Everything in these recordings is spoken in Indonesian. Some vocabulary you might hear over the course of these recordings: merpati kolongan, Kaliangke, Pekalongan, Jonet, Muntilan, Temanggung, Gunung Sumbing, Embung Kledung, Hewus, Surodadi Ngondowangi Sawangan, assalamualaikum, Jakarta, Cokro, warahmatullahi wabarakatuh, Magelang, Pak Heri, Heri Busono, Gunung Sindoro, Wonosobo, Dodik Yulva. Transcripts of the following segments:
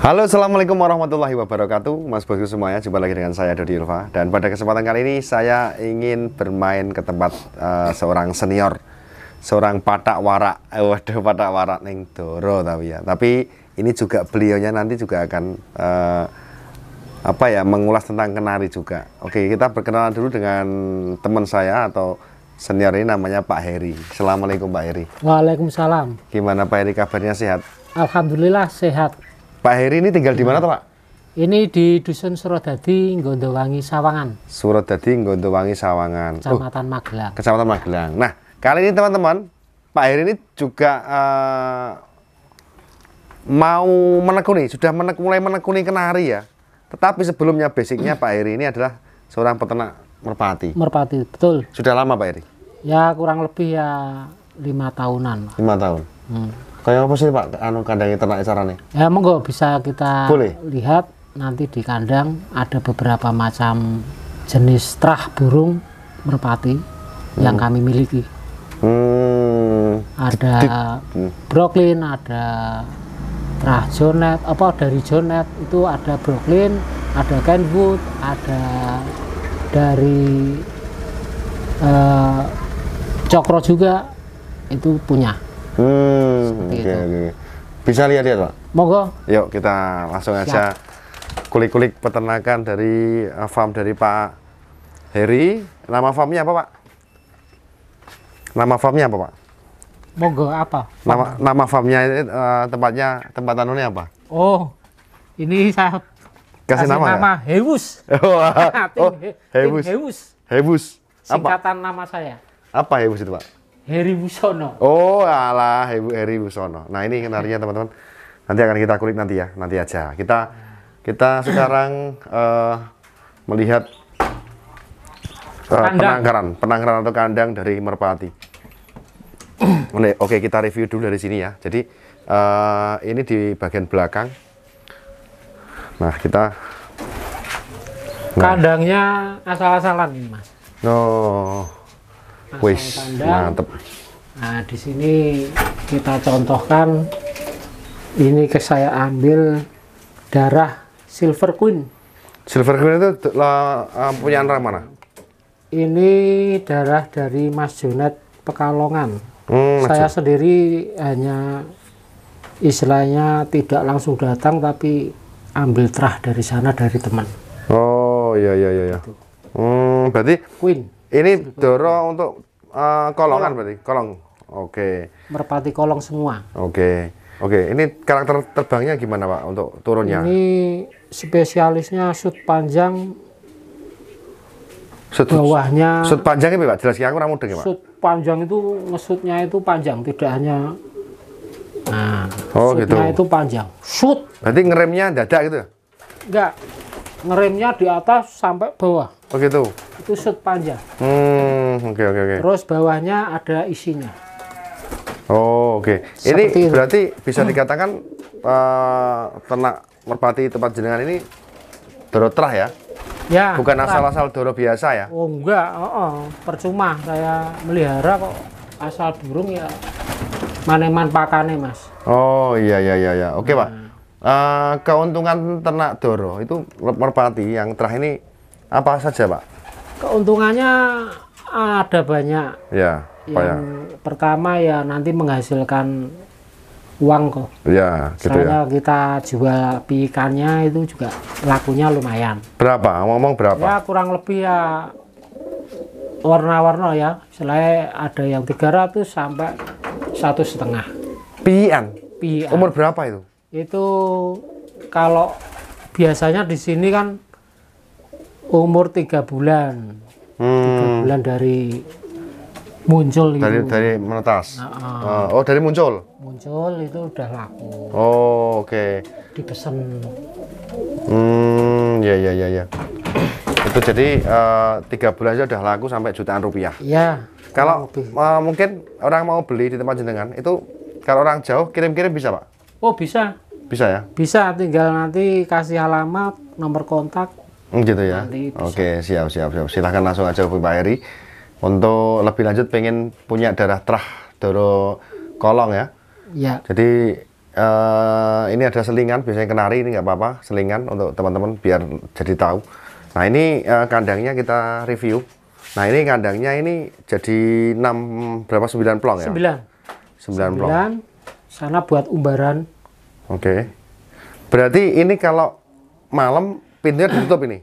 Halo, assalamualaikum warahmatullahi wabarakatuh, Mas Bosku semuanya. Jumpa lagi dengan saya Dodik Yulva, dan pada kesempatan kali ini saya ingin bermain ke tempat seorang senior, seorang patak warak. Waduh, patak warak neng doro tapi ya. Tapi ini juga beliaunya nanti juga akan mengulas tentang kenari juga. Oke, kita berkenalan dulu dengan teman saya atau senior ini, namanya Pak Heri. Assalamualaikum Pak Heri. Waalaikumsalam. Gimana Pak Heri, kabarnya sehat? Alhamdulillah sehat. Pak Heri ini tinggal di mana tuh Pak? Ini di Dusun Surodadi Ngondowangi Sawangan. Surodadi Ngondowangi Sawangan. Kecamatan Magelang. Kecamatan Magelang. Nah, kali ini teman-teman, Pak Heri ini juga mau menekuni, sudah mulai menekuni kenari ya. Tetapi sebelumnya basicnya Pak Heri ini adalah seorang peternak merpati. Merpati, betul. Sudah lama Pak Heri? Ya kurang lebih ya 5 tahunan. 5 tahun. Kayak apa sih Pak, kandangnya ternak caranya? Ya monggo bisa kita lihat nanti di kandang ada beberapa macam jenis trah burung merpati yang kami miliki. Ada Brooklyn, ada trah Jonet, dari Jonet itu ada Brooklyn, ada Kenwood, ada dari Cokro juga itu punya. Okay. Bisa lihat-lihat Pak? Monggo. Yuk kita langsung aja kulik-kulik peternakan dari farm dari Pak Heri. Nama farmnya apa Pak? Nama farmnya apa Pak? Monggo apa? Nama farmnya tempat anunya apa? Oh, ini saya kasih nama ya? Hewus. Hewus. Singkatan nama saya. Apa Hewus itu Pak? Heri Busono. Oh alah, Heri Busono. Nah ini kenarinya teman-teman, nanti akan kita kulik nanti ya, nanti aja. Kita sekarang melihat penangkaran atau kandang dari merpati. Oke, kita review dulu dari sini ya. Jadi ini di bagian belakang. Nah kandangnya asal-asalan ini Mas. Oh. Wis, mantep. Nah, di sini kita contohkan. Ini saya ambil darah Silver Queen. Silver Queen itu punya orang mana? Ini darah dari Mas Jonet Pekalongan. Saya sendiri hanya istilahnya tidak langsung datang, tapi ambil terah dari sana dari teman. Oh iya. Berarti Queen. Ini doro untuk kolongan berarti? Kolong? Oke. Merpati kolong semua. Oke. Ini karakter terbangnya gimana Pak untuk turunnya? Ini spesialisnya shoot panjang, bawahnya. Shoot panjang ini Pak? Jelaskan aku kurang mudeng ya Pak? Shoot panjang itu, nge-shootnya itu panjang, tidak hanya shootnya itu panjang. Shoot! Berarti ngeremnya dadak gitu? Enggak, ngeremnya di atas sampai bawah. Begitu. Itu shoot panjang. Oke. Terus bawahnya ada isinya. Oh, oke. Ini itu berarti bisa dikatakan ternak merpati tempat jenengan ini doro terah ya? Ya. Bukan asal-asal doro biasa ya? Oh enggak, percuma saya melihara kok asal burung ya maneman pakane Mas. Oh iya. Oke Pak. Keuntungan ternak doro itu merpati yang terah ini apa saja Pak? Keuntungannya ada banyak ya. Pertama ya nanti menghasilkan uang kok ya, gitu ya. Kita jual pikannya itu juga lakunya lumayan. Berapa? Ngomong berapa? Ya kurang lebih ya warna-warna ya, selain ada yang 300 sampai 1,5 pian. Umur berapa itu? Itu kalau biasanya di sini kan umur 3 bulan, 3 bulan dari muncul dari menetas. Dari muncul itu udah laku. Oh, oke. Dipesan. Ya. Itu jadi 3 bulan aja udah laku sampai jutaan rupiah. Iya. Kalau mungkin orang mau beli di tempat jenengan itu, kalau orang jauh kirim-kirim bisa Pak? Oh bisa. Bisa ya? Bisa, tinggal nanti kasih alamat, nomor kontak. Gitu ya. Oke, siap. Silahkan langsung aja Pak Heri. Untuk lebih lanjut pengen punya darah terah doro kolong ya. Jadi ini ada selingan, biasanya kenari, ini nggak apa-apa, selingan untuk teman-teman biar jadi tahu. Nah ini kandangnya kita review. Nah ini kandangnya ini jadi 9 plong ya? 9 plong. Sana buat umbaran. Oke. Berarti ini kalau malam pintunya ditutup ini?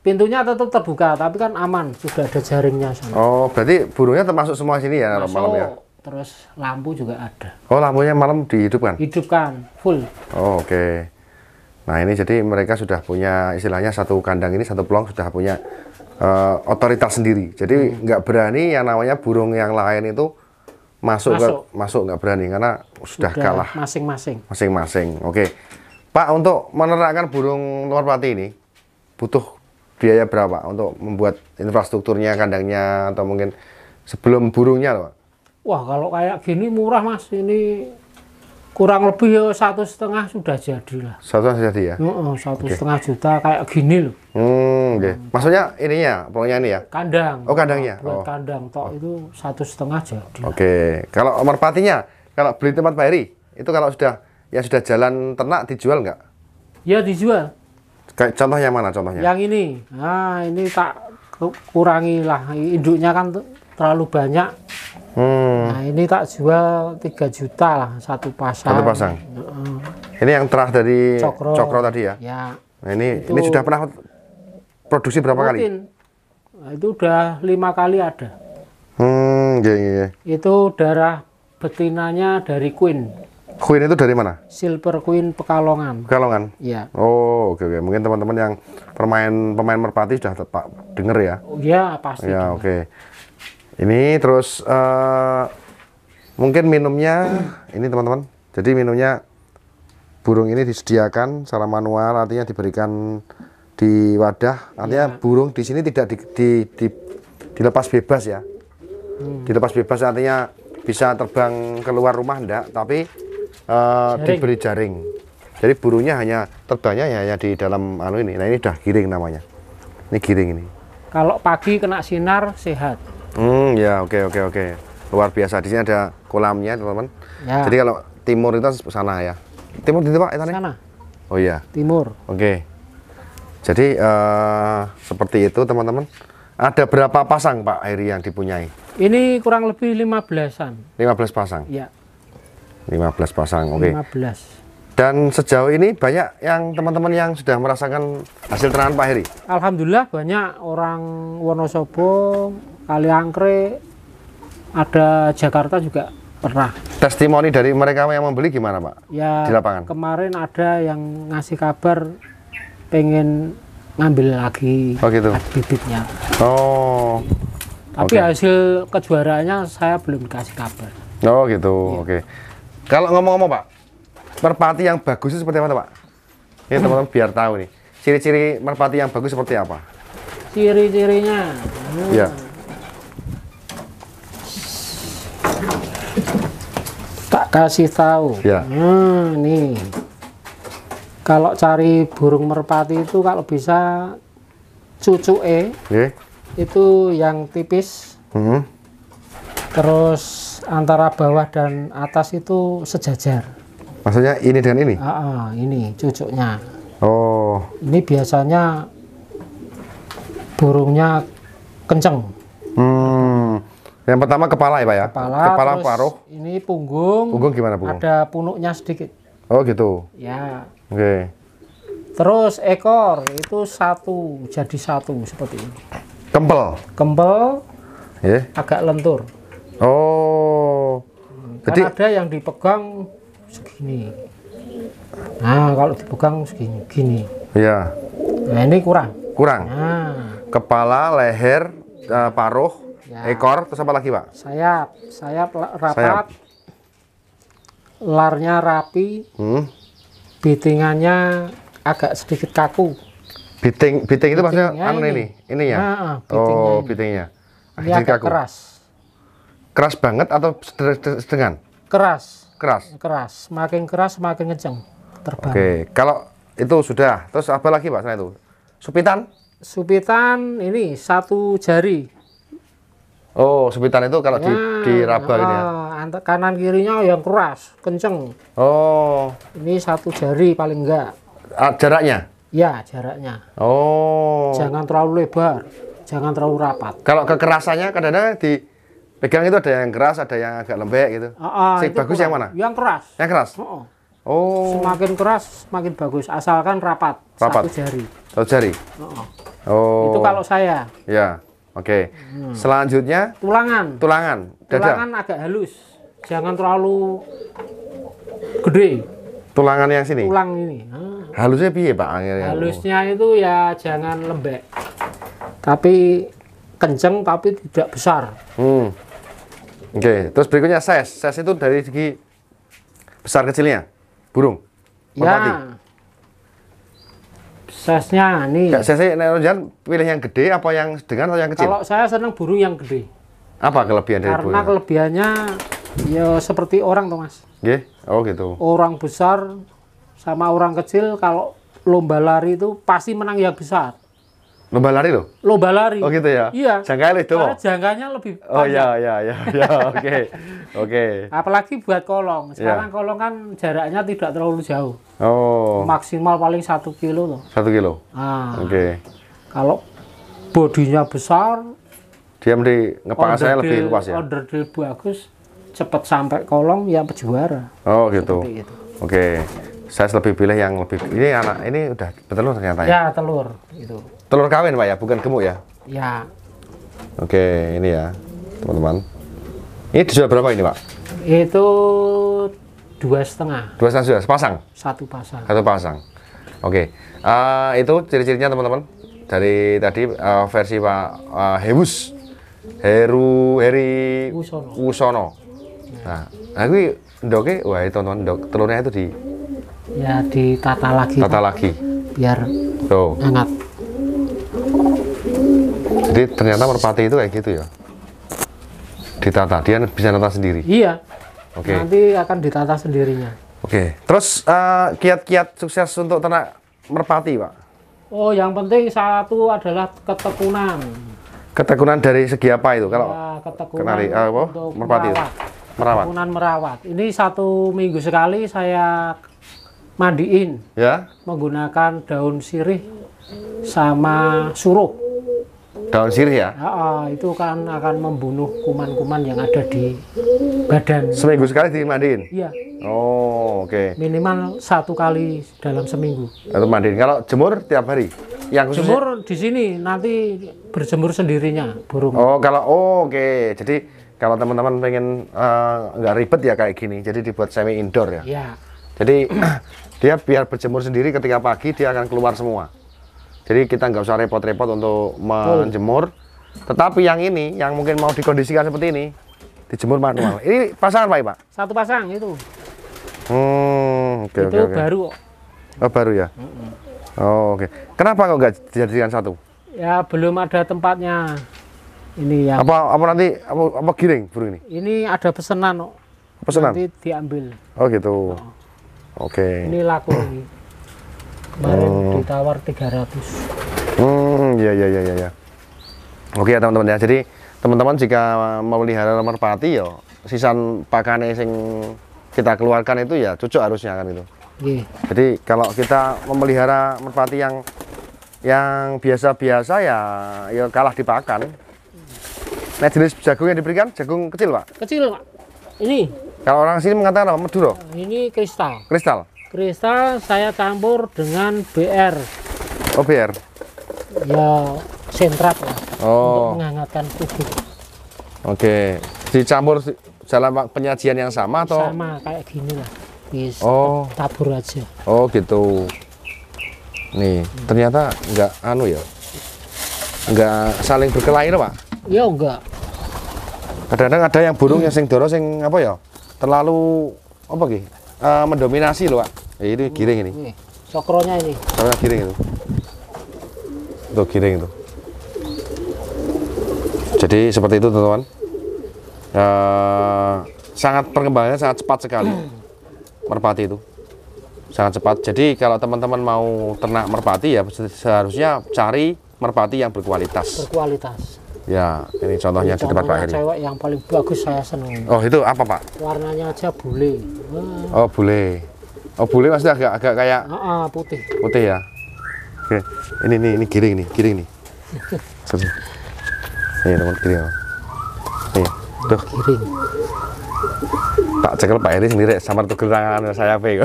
Pintunya tetap terbuka, tapi kan aman, sudah ada jaringnya sana. Oh, berarti burungnya termasuk semua sini ya malam ya? Terus lampu juga ada. Oh, lampunya malam dihidupkan? Hidupkan, full. Oh, oke. Nah ini jadi mereka sudah punya, istilahnya satu kandang ini, satu plong sudah punya otoritas sendiri. Jadi nggak berani yang namanya burung yang lain itu masuk nggak berani karena sudah kalah masing-masing. Oke. Pak, untuk menernakan burung merpati ini butuh biaya berapa untuk membuat infrastrukturnya, kandangnya, atau mungkin sebelum burungnya loh? Wah, kalau kayak gini murah Mas, ini kurang lebih 1,5 sudah jadi lah. 1,5 jadi ya? 1,5 juta kayak gini loh. Maksudnya ininya, pokoknya ini ya? Kandang. Oh, kandangnya. Buat kandang tok itu 1,5 jadi. Kalau merpatinya, kalau beli tempat Pak Heri, itu kalau sudah yang sudah jalan ternak dijual nggak? Ya dijual. Kayak contohnya mana contohnya? Yang ini. Nah, ini tak kurangi lah, induknya kan terlalu banyak. Nah, ini tak jual 3 juta lah satu pasang. Satu pasang. Ini yang terah dari Cokro tadi ya? Ya. Nah, ini sudah pernah produksi berapa kali? Nah, itu udah 5 kali ada. Itu darah betinanya dari Queen. Queen itu dari mana? Silver Queen Pekalongan. Pekalongan? Iya. Oh, oke. Mungkin teman-teman yang pemain merpati sudah denger ya? Iya, pasti. Ya, oke. Ini terus mungkin minumnya ini teman-teman. Jadi minumnya burung ini disediakan secara manual, artinya diberikan di wadah, artinya burung di sini tidak dilepas bebas ya. Dilepas bebas artinya bisa terbang keluar rumah enggak, tapi diberi jaring. Jadi burungnya hanya terbangnya hanya di dalam anu ini. Nah ini udah giring namanya. Ini giring ini. Kalau pagi kena sinar sehat. Ya oke. Luar biasa. Di sini ada kolamnya teman-teman. Ya. Jadi kalau timur itu sana ya. Timur di Pak? Sana. Oh iya. Timur. Oke. Jadi seperti itu teman-teman. Ada berapa pasang Pak Heri yang dipunyai? Ini kurang lebih 15-an. 15 pasang? Ya. 15 pasang, oke. 15. Dan sejauh ini banyak yang teman-teman yang sudah merasakan hasil ternakan Pak Heri? Alhamdulillah banyak, orang Wonosobo, Kaliangke, ada Jakarta juga pernah. Testimoni dari mereka yang membeli gimana Pak? Ya, di lapangan? Kemarin ada yang ngasih kabar pengen ngambil lagi bibitnya. Oh. Tapi hasil kejuaraannya saya belum kasih kabar. Oh gitu. Oke. Kalau ngomong-ngomong Pak, merpati yang bagus itu seperti apa Pak? Ini teman-teman biar tahu nih. Ciri-ciri merpati yang bagus seperti apa? Ciri-cirinya. Ya. Tak kasih tahu. Ya. Nih. Kalau cari burung merpati itu kalau bisa cucuke itu yang tipis, terus antara bawah dan atas itu sejajar. Maksudnya ini dengan ini? Ini cucuknya. Oh. Ini biasanya burungnya kenceng. Yang pertama kepala ya Pak ya? Kepala paruh. Ini punggung. Punggung gimana punggung? Ada punuknya sedikit. Oh gitu. Ya. Oke. Terus ekor itu jadi satu seperti ini. Kempel. Agak lentur. Oh. Jadi ada yang dipegang segini. Nah, kalau dipegang segini, gini. Iya. Nah, ini kurang. Nah. Kepala, leher, paruh, ekor, terus apa lagi, Pak? Sayap rapat. Sayap. Larnya rapi. Bitingannya agak sedikit kaku. Biting itu maksudnya anu ini ya. Nah, bitingnya. Ini agak kaku. Keras banget atau sedengan? Keras. Makin keras makin kenceng terbang. Oke, kalau itu sudah. Terus apa lagi Pak? Selain itu supitan ini 1 jari. Oh, supitan itu kalau diraba ini ya. kanan kirinya yang keras, kenceng. Oh. Ini satu jari paling enggak. Jaraknya? Ya, jaraknya. Oh. Jangan terlalu lebar, jangan terlalu rapat. Kalau kekerasannya kadang-kadang dipegang itu ada yang keras, ada yang agak lembek gitu. Bagus yang mana? Yang keras. Yang keras? Oh. Oh. Semakin keras, semakin bagus. Asalkan rapat. Rapat. Satu jari. Satu jari? Oh. Oh. Itu kalau saya. Ya. Oke, selanjutnya tulangan. Tulangan, dada. Tulangan agak halus, jangan terlalu gede. Tulangan yang sini. Tulang ini. Halusnya piye, Pak? Halusnya itu ya jangan lembek, tapi kenceng tapi tidak besar. Oke, terus berikutnya size. Size itu dari segi besar kecilnya, burung. Merpati. Ya. Size-nya nih. Size-nya Nerojan pilih yang gede apa yang dengan atau yang kecil? Kalau saya senang burung yang gede. Apa kelebihan dari burung? Karena kelebihannya ya seperti orang tuh, Mas. Nggih. Oh, gitu. Orang besar sama orang kecil kalau lomba lari itu pasti menang yang besar. Lomba lari loh? Lomba lari. Oh gitu ya? Iya. Jangkanya itu. Karena jangkanya lebih panjang. Oh iya, iya, iya. Oke. Oke. Apalagi buat kolong. Sekarang yeah. Kolong kan jaraknya tidak terlalu jauh. Oh. Maksimal paling 1 kilo loh. 1 kilo? Ah. Oke. Kalau bodinya besar. Dia di ngepangnya lebih luas ya? Onderdil bagus. Cepat sampai kolong ya juara. Oh gitu. Gitu. Oke. Saya lebih pilih yang lebih. Ini anak ini udah bertelur ternyata ya? Ya, telur. Itu. Telur kawin, Pak, ya? Bukan gemuk, ya? Ya. Oke, ini ya, teman-teman. Ini dijual berapa ini, Pak? Itu 2,5. 2,5 sudah? Sepasang? Satu pasang. Satu pasang. Oke. Itu ciri-cirinya, teman-teman. Dari tadi versi Pak Hewus. Heri Busono. Nah, aku ndoknya, wah, teman-teman, ndok telurnya itu di... Ya, ditata lagi. Tata lagi. Biar hangat. Jadi ternyata merpati itu kayak gitu ya, ditata, dia bisa nata sendiri. Iya. Oke. Nanti akan ditata sendirinya. Oke. Terus kiat-kiat sukses untuk ternak merpati, Pak? Oh, yang penting satu adalah ketekunan. Ketekunan dari segi apa itu? Kalau ya, ketekunan kenari, untuk merpati merawat. Merawat. Ketekunan merawat. Ini 1 minggu sekali saya mandiin. Ya. Menggunakan daun sirih sama suruh. Daun sirih ya? Itu kan akan membunuh kuman-kuman yang ada di badan. Seminggu sekali dimandiin? Iya. Oh, oke. Okay. Minimal 1 kali dalam seminggu. Atau mandiin. Kalau jemur tiap hari? Yang khususnya? Jemur di sini, nanti berjemur sendirinya burung. Oh, kalau oke. Okay. Jadi kalau teman-teman pengen nggak ribet ya kayak gini, jadi dibuat semi indoor ya? Iya. Jadi dia biar berjemur sendiri, ketika pagi dia akan keluar semua. Jadi kita nggak usah repot-repot untuk menjemur. Tetapi yang ini, yang mungkin mau dikondisikan seperti ini, dijemur manual. Ini pasangan, Pak, Pak? 1 pasang itu. Okay, itu okay, baru. Okay. Oh, baru ya? Oh, oke. Okay. Kenapa kok nggak dijadikan 1? Ya, belum ada tempatnya. Ini yang... Apa nanti, apa giring burung ini? Ini ada pesanan, kok. Pesanan? Nanti diambil. Oh, gitu. Oh. Oke. Okay. Ini laku ini. Kemarin ditawar 300. Ya. Oke ya teman-teman ya. Jadi teman-teman jika memelihara merpati ya sisan pakane sing kita keluarkan itu ya cocok harusnya kan gitu. Yeah. Jadi kalau kita memelihara merpati yang biasa-biasa ya kalah dipakan. Nah jenis jagung yang diberikan jagung kecil, Pak. Kecil, Pak. Ini. Kalau orang sini mengatakan apa? Maduro. Ini kristal. Kristal. Kristal saya campur dengan BR. Oh, BR? Ya, sentrat lah. Oh. Untuk menghangatkan tubuh. Oke. Dicampur dalam penyajian yang sama atau? Sama, kayak gini lah. Bisa tabur aja. Oh, gitu. Nih, ternyata nggak anu ya? Nggak saling berkelahi, Pak? Ya, enggak. Kadang-kadang ada yang burung yang sing doro, sing apa ya? Terlalu, apa gitu? Mendominasi loh, Pak. Itu giring ini. Cokronya ini. Cokronya giring itu. Tuh giring itu. Jadi seperti itu, teman-teman. Sangat perkembangannya sangat cepat sekali. Merpati itu. Sangat cepat. Jadi kalau teman-teman mau ternak merpati ya seharusnya cari merpati yang berkualitas. Berkualitas. Ya, ini contohnya di tempat Pak Heri. Cewek yang paling bagus saya senang. Oh, itu apa, Pak? Warnanya aja bule. Wah. Oh, bule. Oh, bule maksudnya agak kayak putih. Putih ya. Oke. Ini giring nih, giring nih. Ini teman giring. Nih, tuh giring. Tak cekel Pak Heri sendiri samar tugel tangan saya pe.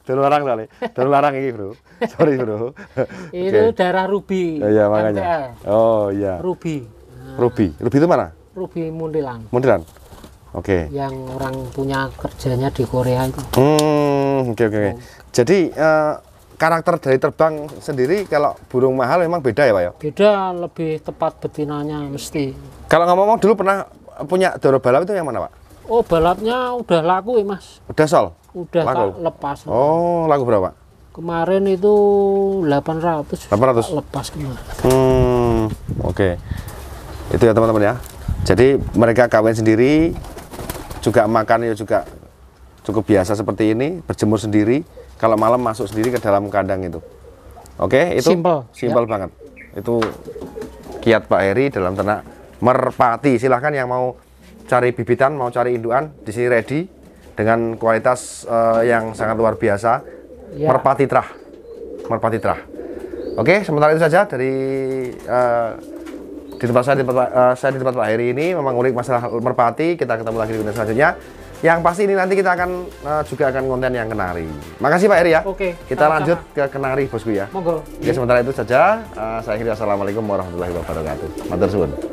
Terlarang kali, terlarang ini bro. Sorry bro. Itu okay. Daerah Ruby. Iya makanya. MTL. Oh iya. Ruby. Ruby. Ruby itu mana? Ruby Muntilan. Muntilan. Oke. Okay. Yang orang punya kerjanya di Korea itu. Oke. Jadi karakter dari terbang sendiri kalau burung mahal memang beda ya Pak ya? Beda, lebih tepat betinanya mesti. Kalau ngomong dulu pernah punya doro balap itu yang mana Pak? Oh balapnya udah laku ya Mas. Udah sold? Udah laku. Tak lepas. Oh laku berapa? Kemarin itu 800. 800? Lepas kemarin. Oke. Itu ya teman-teman ya. Jadi mereka kawin sendiri, juga makan ya juga cukup biasa seperti ini, berjemur sendiri. Kalau malam masuk sendiri ke dalam kandang itu. Oke, itu simpel ya. Banget. Itu kiat Pak Heri dalam ternak merpati. Silahkan yang mau cari bibitan, mau cari indukan, di sini ready dengan kualitas yang sangat luar biasa ya. merpati terah. Oke, sementara itu saja dari di tempat saya di tempat Pak Heri ini memang ngulik masalah merpati. Kita ketemu lagi di konten selanjutnya. Yang pasti ini nanti kita akan juga konten yang kenari. Makasih Pak Heri ya. Oke. Kita lanjut ke kenari bosku ya. Monggo. Oke, sementara itu saja. Saya akhiri. Assalamualaikum warahmatullahi wabarakatuh. Matur suwun.